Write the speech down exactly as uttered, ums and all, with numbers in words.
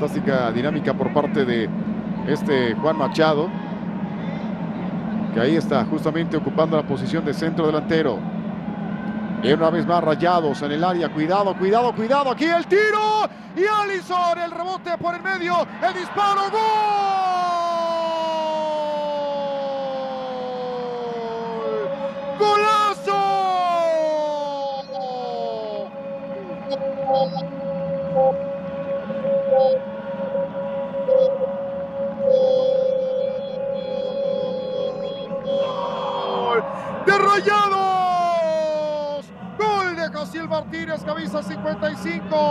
fantástica dinámica por parte de este Juan Machado, que ahí está justamente ocupando la posición de centro delantero. Y una vez más Rayados en el área. Cuidado, cuidado, cuidado. Aquí el tiro. Y Allison, el rebote por el medio. El disparo. ¡Gol! ¡Golazo! ¡De Rayados! Jaziel Martínez, camisa cincuenta y cinco.